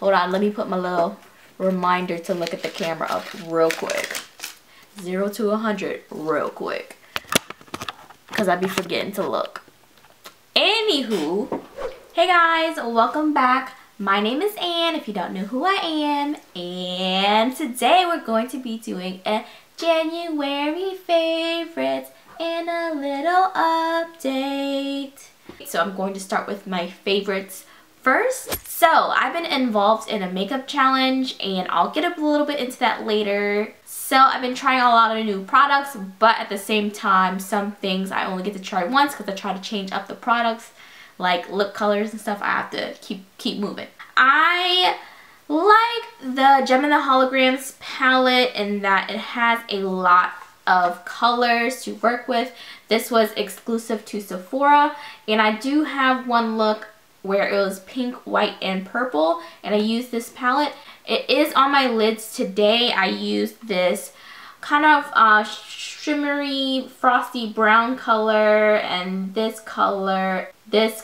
Hold on, let me put my little reminder to look at the camera up real quick. 0 to 100 real quick. Because I be forgetting to look. Anywho, hey guys, welcome back. My name is Anne, if you don't know who I am. And today we're going to be doing a January favorites and a little update. So I'm going to start with my favorites first. So I've been involved in a makeup challenge and I'll get up a little bit into that later. So I've been trying a lot of new products, but at the same time some things I only get to try once because I try to change up the products, like lip colors and stuff. I have to keep moving. I like the Jem and the Holograms palette in that it has a lot of colors to work with. This was exclusive to Sephora, and I do have one look where it was pink, white, and purple, and I used this palette. It is on my lids today. I used this kind of shimmery, frosty brown color, and this color, pretty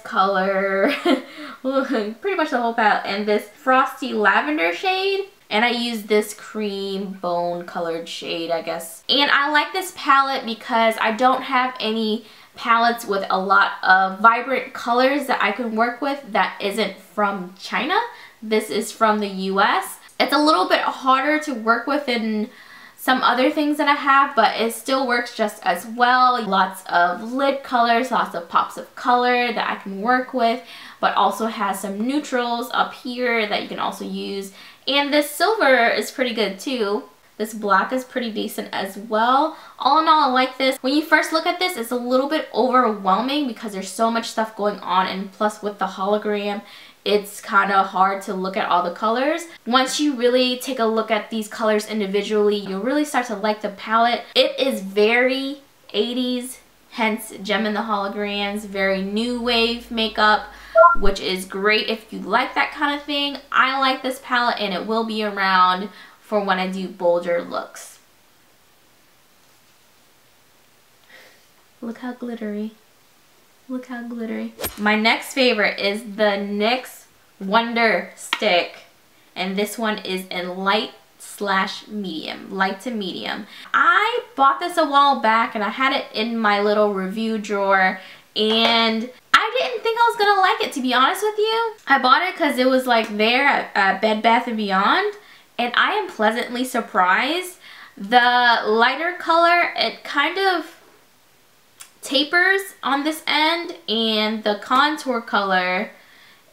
much the whole palette, and this frosty lavender shade. And I use this cream bone colored shade, I guess. And I like this palette because I don't have any palettes with a lot of vibrant colors that I can work with that isn't from China. This is from the US. It's a little bit harder to work with than some other things that I have, but it still works just as well. Lots of lid colors, lots of pops of color that I can work with, but also has some neutrals up here that you can also use. And this silver is pretty good too. This black is pretty decent as well. All in all, I like this. When you first look at this, it's a little bit overwhelming because there's so much stuff going on, and plus with the hologram, it's kind of hard to look at all the colors. Once you really take a look at these colors individually, you'll really start to like the palette. It is very 80s, hence Jem and the Holograms, very new wave makeup, which is great if you like that kind of thing. I like this palette and it will be around for when I do bolder looks. Look how glittery. Look how glittery. My next favorite is the NYX Wonder Stick. And this one is in light to medium. I bought this a while back and I had it in my little review drawer, and I didn't think I was gonna like it, to be honest with you. I bought it because it was like there at Bed Bath & Beyond, and I am pleasantly surprised. The lighter color, it kind of tapers on this end, and the contour color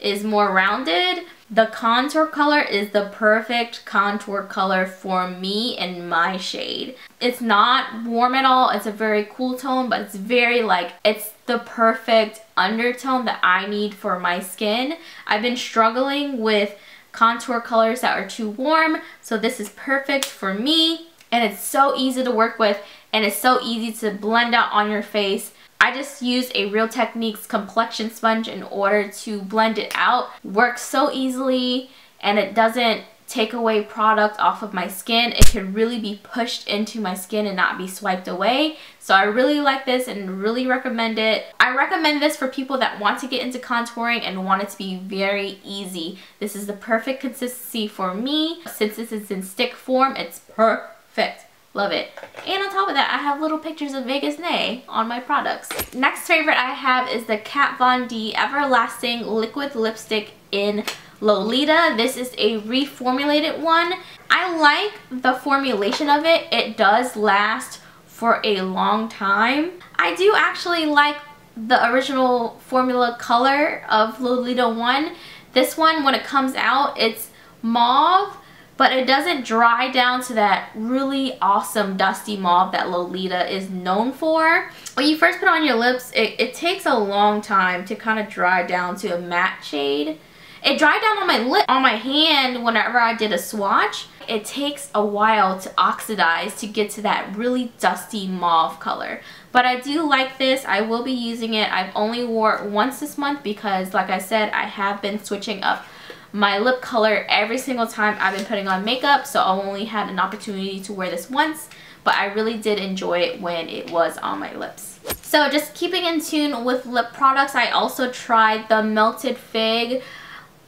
is more rounded. The contour color is the perfect contour color for me and my shade. It's not warm at all. It's a very cool tone, but it's very like, it's the perfect undertone that I need for my skin. I've been struggling with contour colors that are too warm, so this is perfect for me, and it's so easy to work with, and it's so easy to blend out on your face. I just used a Real Techniques complexion sponge in order to blend it out. Works so easily, and it doesn't take away product off of my skin. It can really be pushed into my skin and not be swiped away. So I really like this and really recommend it. I recommend this for people that want to get into contouring and want it to be very easy. This is the perfect consistency for me. Since this is in stick form, it's perfect. Love it. And on top of that, I have little pictures of Vegas Ney on my products. Next favorite I have is the Kat Von D Everlasting Liquid Lipstick in Lolita. This is a reformulated one. I like the formulation of it. It does last for a long time. I do actually like the original formula color of Lolita 1. This one, when it comes out, it's mauve, but it doesn't dry down to that really awesome dusty mauve that Lolita is known for. When you first put on your lips, it takes a long time to kind of dry down to a matte shade. It dried down on my lip, on my hand whenever I did a swatch. It takes a while to oxidize to get to that really dusty mauve color. But I do like this. I will be using it. I've only wore it once this month because, like I said, I have been switching up my lip color every single time I've been putting on makeup, so I only had an opportunity to wear this once, but I really did enjoy it when it was on my lips. So just keeping in tune with lip products, I also tried the Melted Fig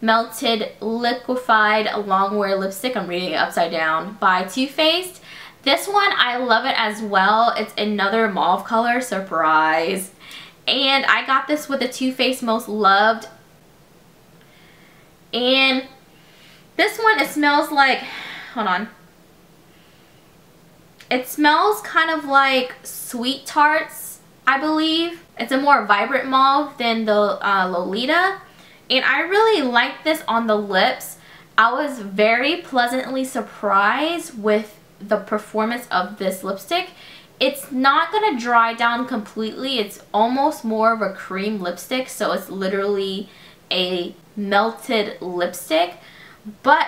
Melted Liquefied Long Wear Lipstick. I'm reading it upside down. By Too Faced. This one, I love it as well. It's another mauve color. Surprise. And I got this with the Too Faced Most Loved. And this one, it smells like... Hold on. It smells kind of like Sweet Tarts, I believe. It's a more vibrant mauve than the Lolita. And I really like this on the lips. I was very pleasantly surprised with the performance of this lipstick. It's not going to dry down completely. It's almost more of a cream lipstick. So it's literally a melted lipstick. But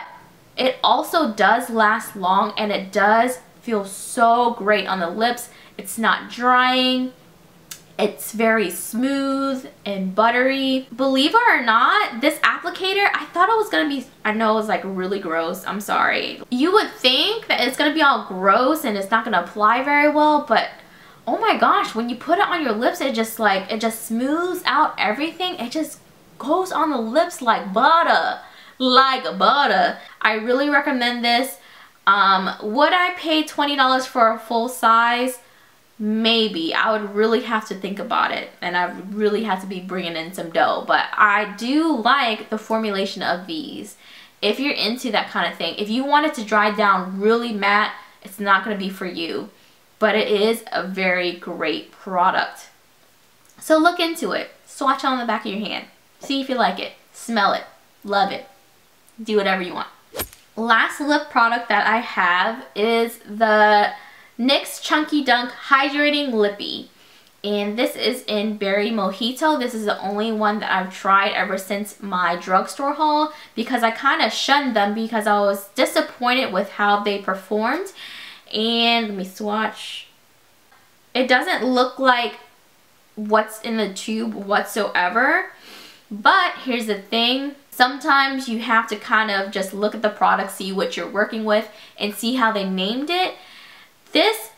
it also does last long and it does feel so great on the lips. It's not drying. It's very smooth and buttery. Believe it or not, this applicator, I thought it was gonna be, I know it was like really gross, I'm sorry. You would think that it's gonna be all gross and it's not gonna apply very well, but oh my gosh, when you put it on your lips, it just like, it just smooths out everything. It just goes on the lips like butter, like butter. I really recommend this. Would I pay $20 for a full size? Maybe. I would really have to think about it and I would really have to be bringing in some dough, but I do like the formulation of these. If you're into that kind of thing, if you want it to dry down really matte, it's not going to be for you, but it is a very great product. So look into it, swatch it on the back of your hand, see if you like it, smell it, love it, do whatever you want. Last lip product that I have is the NYX Chunky Dunk Hydrating Lippy, and this is in Berry Mojito. This is the only one that I've tried ever since my drugstore haul because I kind of shunned them because I was disappointed with how they performed. And let me swatch. It doesn't look like what's in the tube whatsoever, but here's the thing. Sometimes you have to kind of just look at the product, see what you're working with, and see how they named it. This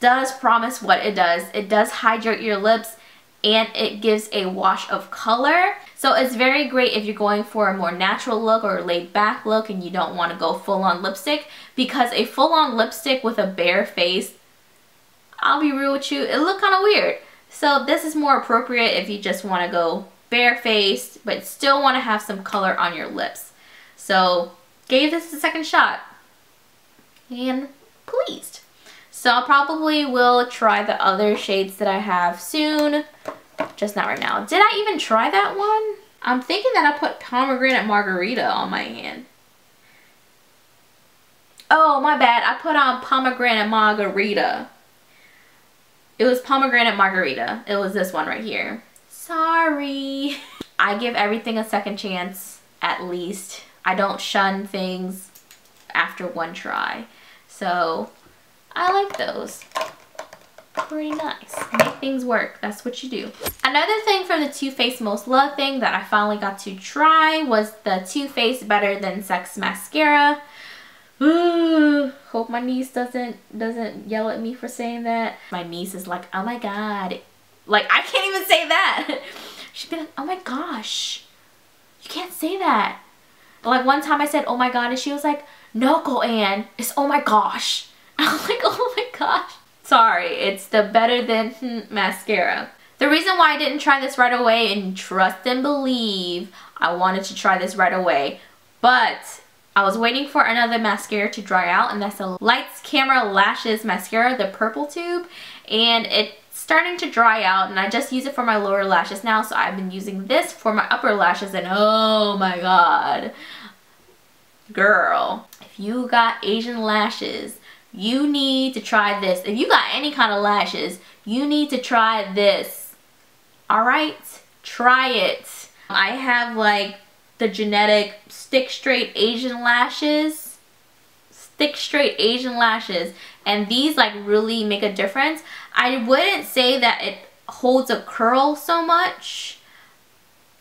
does promise what it does. It does hydrate your lips and it gives a wash of color. So it's very great if you're going for a more natural look or a laid back look and you don't want to go full on lipstick, because a full on lipstick with a bare face, I'll be real with you, it looked kind of weird. So this is more appropriate if you just want to go bare faced but still want to have some color on your lips. So gave this a second shot and pleased. So I probably will try the other shades that I have soon, just not right now. Did I even try that one? I'm thinking that I put Pomegranate Margarita on my hand. Oh, my bad. I put on Pomegranate Margarita. It was Pomegranate Margarita. It was this one right here. Sorry. I give everything a second chance, at least. I don't shun things after one try. So... I like those. Pretty nice. Make things work. That's what you do. Another thing from the Too Faced Most Loved thing that I finally got to try was the Too Faced Better Than Sex Mascara. Ooh, hope my niece doesn't yell at me for saying that. My niece is like, oh my god. Like, I can't even say that. She'd be like, oh my gosh. You can't say that. Like, one time I said, oh my god, and she was like, no, Go-Ann. It's oh my gosh. I'm like, oh my gosh. Sorry, it's the Better Than Mascara. The reason why I didn't try this right away, and trust and believe, I wanted to try this right away, but I was waiting for another mascara to dry out, and that's the Lights Camera Lashes Mascara, the purple tube, and it's starting to dry out, and I just use it for my lower lashes now, so I've been using this for my upper lashes, and oh my god. Girl, if you got Asian lashes, you need to try this. If you got any kind of lashes, you need to try this. Alright? Try it. I have like the genetic stick straight Asian lashes. Stick straight Asian lashes. And these like really make a difference. I wouldn't say that it holds a curl so much.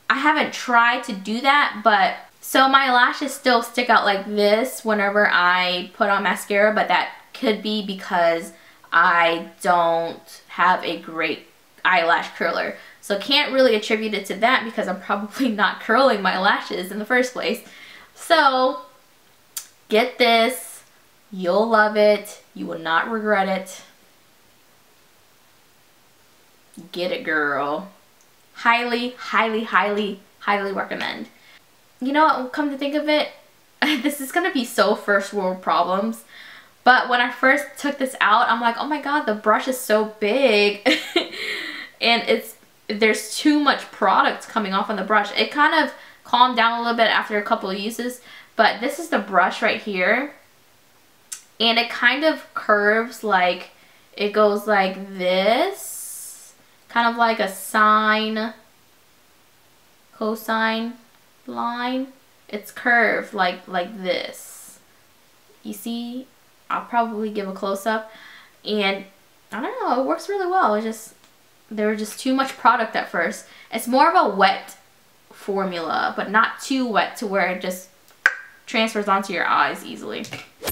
I haven't tried to do that, but... So my lashes still stick out like this whenever I put on mascara, but that could be because I don't have a great eyelash curler. So can't really attribute it to that because I'm probably not curling my lashes in the first place. So get this. You'll love it. You will not regret it. Get it, girl. Highly, highly, highly, highly recommend. You know what, come to think of it, this is going to be so first world problems. But when I first took this out, I'm like, oh my god, the brush is so big. And there's too much product coming off on the brush. It kind of calmed down a little bit after a couple of uses. But this is the brush right here. And it kind of curves, like, it goes like this. Kind of like a sine, cosine line. It's curved like this. You see? I'll probably give a close-up, and I don't know, it works really well. It's just, there was just too much product at first. It's more of a wet formula, but not too wet to where it just transfers onto your eyes easily.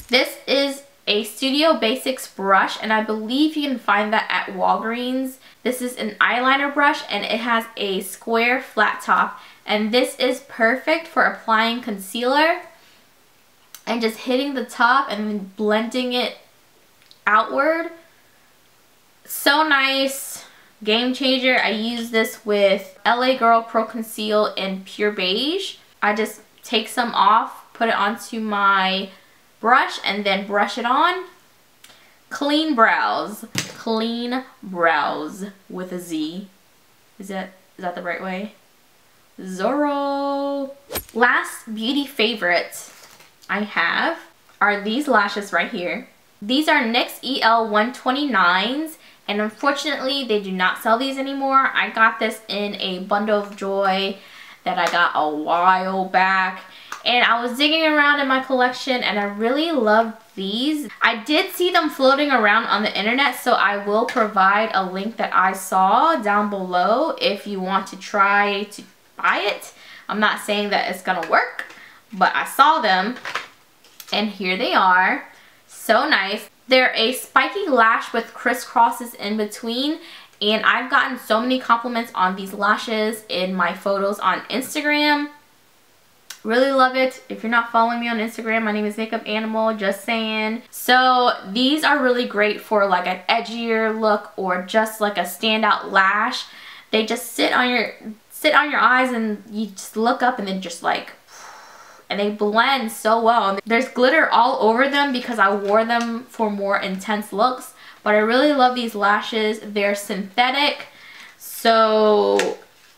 This is a Studio Basics brush, and I believe you can find that at Walgreens. This is an eyeliner brush, and it has a square flat top, and this is perfect for applying concealer and just hitting the top and then blending it outward. So nice. Game changer. I use this with LA Girl Pro Conceal in Pure Beige. I just take some off, put it onto my brush, and then brush it on. Clean brows. Clean brows with a Z. Is that the right way? Zorro. Last beauty favorite I have are these lashes right here. These are NYX EL 129s, and unfortunately they do not sell these anymore. I got this in a bundle of joy that I got a while back, and I was digging around in my collection and I really loved these. I did see them floating around on the internet, so I will provide a link that I saw down below if you want to try to buy it. I'm not saying that it's gonna work, but I saw them. And here they are. So nice. They're a spiky lash with crisscrosses in between. And I've gotten so many compliments on these lashes in my photos on Instagram. Really love it. If you're not following me on Instagram, my name is Makeup Animal. Just saying. So these are really great for like an edgier look or just like a standout lash. They just sit on your eyes and you just look up and then just like, and they blend so well. There's glitter all over them because I wore them for more intense looks. But I really love these lashes. They're synthetic, so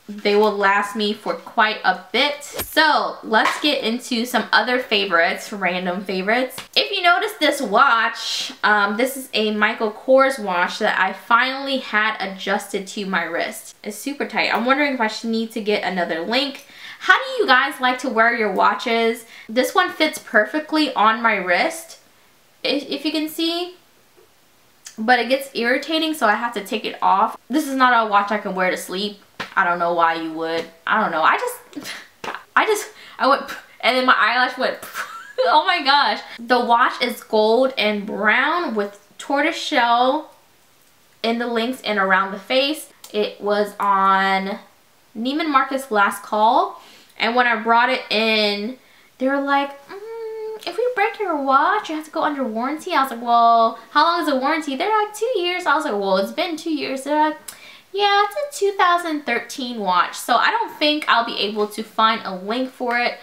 they will last me for quite a bit. So let's get into some other favorites, random favorites. If you notice this watch, this is a Michael Kors watch that I finally had adjusted to my wrist. It's super tight. I'm wondering if I should need to get another link. How do you guys like to wear your watches? This one fits perfectly on my wrist, if you can see. But it gets irritating, so I have to take it off. This is not a watch I can wear to sleep. I don't know why you would. I don't know. I went, and then my eyelash went, oh my gosh. The watch is gold and brown with tortoiseshell in the links and around the face. It was on Neiman Marcus Last Call. And when I brought it in, they were like, if we break your watch, you have to go under warranty. I was like, well, how long is the warranty? They're like, 2 years. I was like, well, it's been 2 years. They're like, yeah, it's a 2013 watch. So I don't think I'll be able to find a link for it,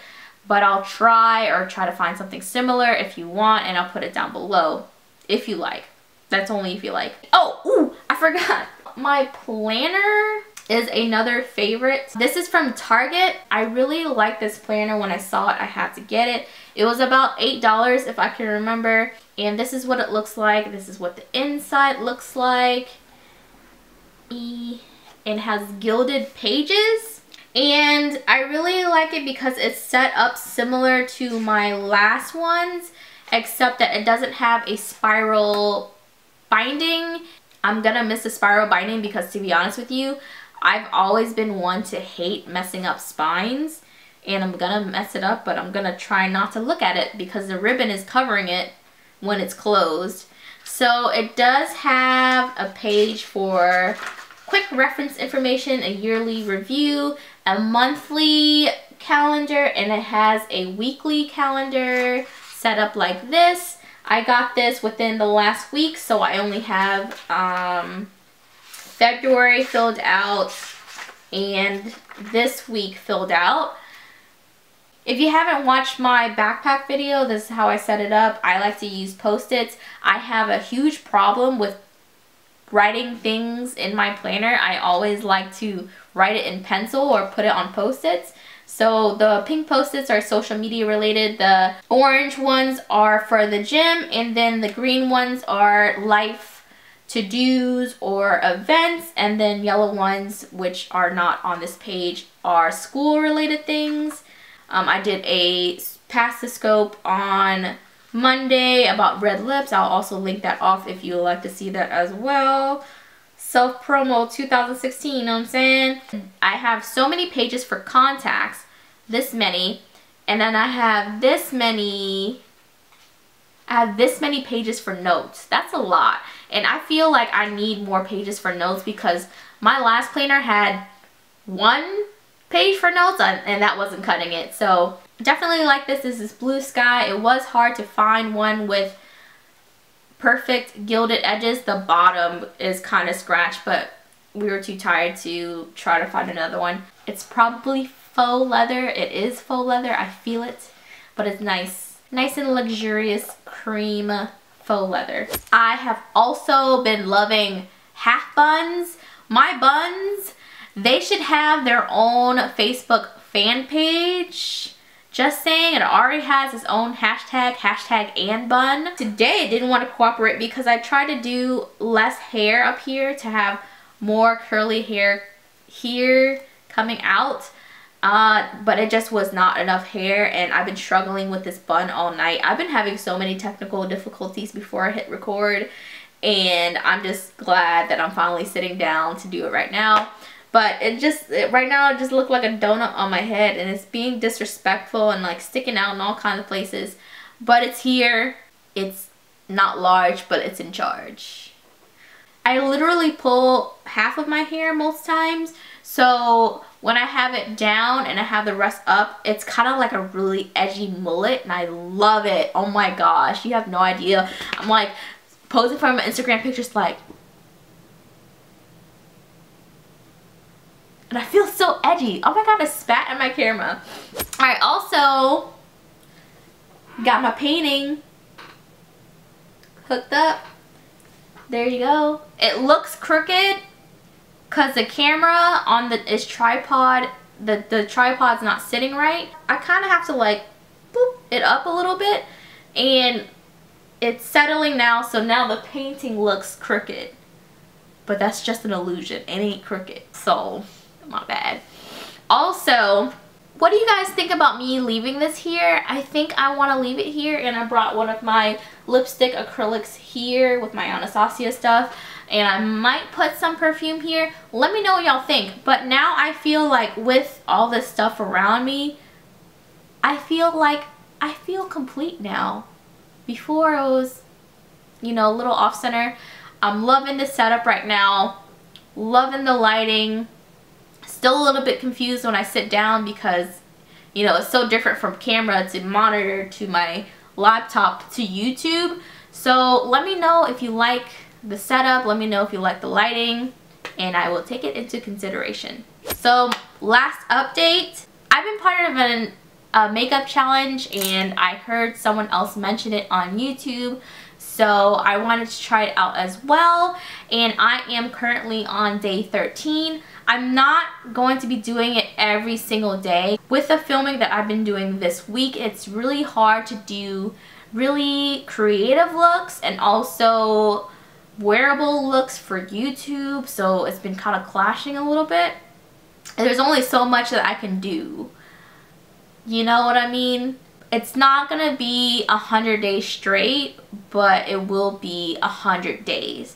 but I'll try to find something similar if you want, and I'll put it down below if you like. That's only if you like. Oh, ooh, I forgot. My planner is another favorite. This is from Target. I really like this planner. When I saw it, I had to get it. It was about $8 if I can remember. And this is what it looks like. This is what the inside looks like. It has gilded pages. And I really like it because it's set up similar to my last ones, except that it doesn't have a spiral binding. I'm gonna miss the spiral binding because, to be honest with you, I've always been one to hate messing up spines, and I'm gonna mess it up, but I'm gonna try not to look at it because the ribbon is covering it when it's closed. So it does have a page for quick reference information, a yearly review, a monthly calendar, and it has a weekly calendar set up like this. I got this within the last week, so I only have February filled out and this week filled out. If you haven't watched my backpack video, this is how I set it up. I like to use Post-its. I have a huge problem with writing things in my planner. I always like to write it in pencil or put it on Post-its. So the pink Post-its are social media related, the orange ones are for the gym, and then the green ones are life to-dos or events, and then yellow ones, which are not on this page, are school related things. I did a Pass the Scope on Monday about red lips. I'll also link that off if you'd like to see that as well. Self promo 2016, you know what I'm saying? I have so many pages for contacts, this many, and then I have this many pages for notes. That's a lot. And I feel like I need more pages for notes because my last planner had one page for notes and that wasn't cutting it. So definitely like this. This is Blue Sky. It was hard to find one with perfect gilded edges. The bottom is kind of scratched, but we were too tired to try to find another one. It's probably faux leather. It is faux leather. I feel it, but it's nice. Nice and luxurious cream faux leather. I have also been loving half buns. My buns, they should have their own Facebook fan page. Just saying, it already has its own hashtag and bun. Today, it didn't want to cooperate because I tried to do less hair up here to have more curly hair here coming out. But it just was not enough hair, and I've been struggling with this bun all night. I've been having so many technical difficulties before I hit record, and I'm just glad that I'm finally sitting down to do it right now. But right now it just looked like a donut on my head, and it's being disrespectful and like sticking out in all kinds of places. But it's here. It's not large, but it's in charge. I literally pull half of my hair most times. So when I have it down and I have the rest up, it's kind of like a really edgy mullet, and I love it. Oh my gosh, you have no idea. I'm like posing for my Instagram pictures like, and I feel so edgy. Oh my god, I spat at my camera. I also got my painting hooked up. There you go. It looks crooked because the camera on its tripod, the tripod's not sitting right. I kind of have to like boop it up a little bit, and it's settling now, so now the painting looks crooked. But that's just an illusion. It ain't crooked. So my bad. Also, what do you guys think about me leaving this here? I think I want to leave it here, and I brought one of my lipstick acrylics here with my Anastasia stuff, and I might put some perfume here. Let me know what y'all think, but now I feel like with all this stuff around me, I feel complete now. Before I was, you know, a little off center. I'm loving this setup right now, loving the lighting. Still a little bit confused when I sit down because, you know, it's so different from camera to monitor to my laptop to YouTube. So let me know if you like the setup. Let me know if you like the lighting, and I will take it into consideration. So last update, I've been part of a makeup challenge, and I heard someone else mention it on YouTube. So I wanted to try it out as well, and I am currently on day 13. I'm not going to be doing it every single day. With the filming that I've been doing this week, it's really hard to do really creative looks and also wearable looks for YouTube, so it's been kind of clashing a little bit. And there's only so much that I can do. You know what I mean? It's not gonna be 100 days straight, but it will be 100 days.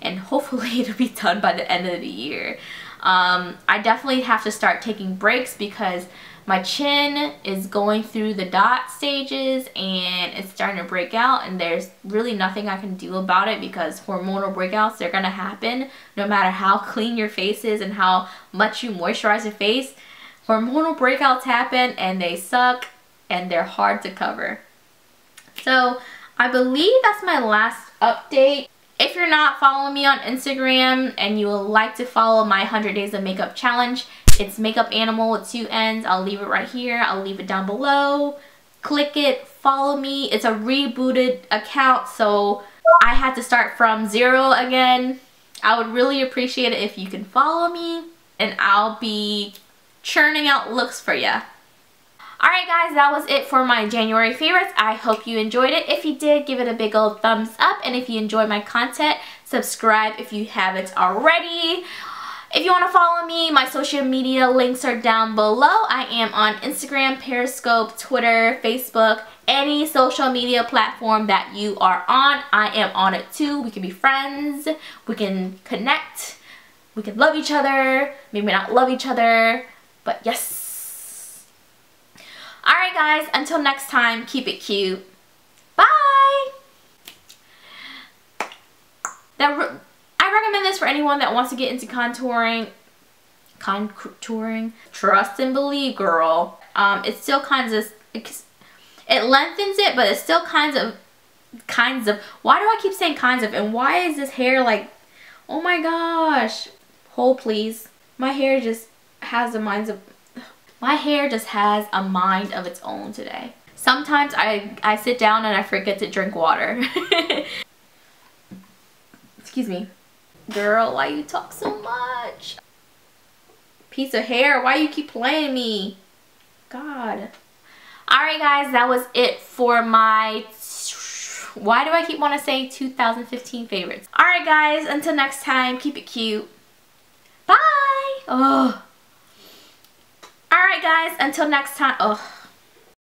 And hopefully it'll be done by the end of the year. I definitely have to start taking breaks because My chin is going through the dot stages and it's starting to break out, and there's really nothing I can do about it because hormonal breakouts, they're going to happen no matter how clean your face is and how much you moisturize your face. Hormonal breakouts happen and they suck and they're hard to cover. So I believe that's my last update. If you're not following me on Instagram and you would like to follow my 100 Days of Makeup Challenge, it's Makeup Animal with 2 N's. I'll leave it right here. I'll leave it down below. Click it. Follow me. It's a rebooted account, so I had to start from zero again. I would really appreciate it if you can follow me, and I'll be churning out looks for ya. Alright guys, that was it for my January favorites. I hope you enjoyed it. If you did, give it a big old thumbs up. And if you enjoy my content, subscribe if you haven't already. If you want to follow me, my social media links are down below. I am on Instagram, Periscope, Twitter, Facebook, any social media platform that you are on. I am on it too. We can be friends. We can connect. We can love each other. Maybe not love each other, but yes. Alright guys, until next time, keep it cute. Bye! I recommend this for anyone that wants to get into contouring. Contouring? Trust and believe, girl. It's still it lengthens it, but it's still kinds of, why do I keep saying kinds of, and why is this hair like, oh my gosh. Hold please. My hair just has a mind of, my hair just has a mind of its own today. Sometimes I sit down and I forget to drink water. Excuse me. Girl, why you talk so much? Piece of hair, why you keep playing me? God. Alright guys, that was it for my, why do I keep want to say 2015 favorites? Alright guys, until next time, keep it cute. Bye! Oh. Alright guys, until next time. Oh.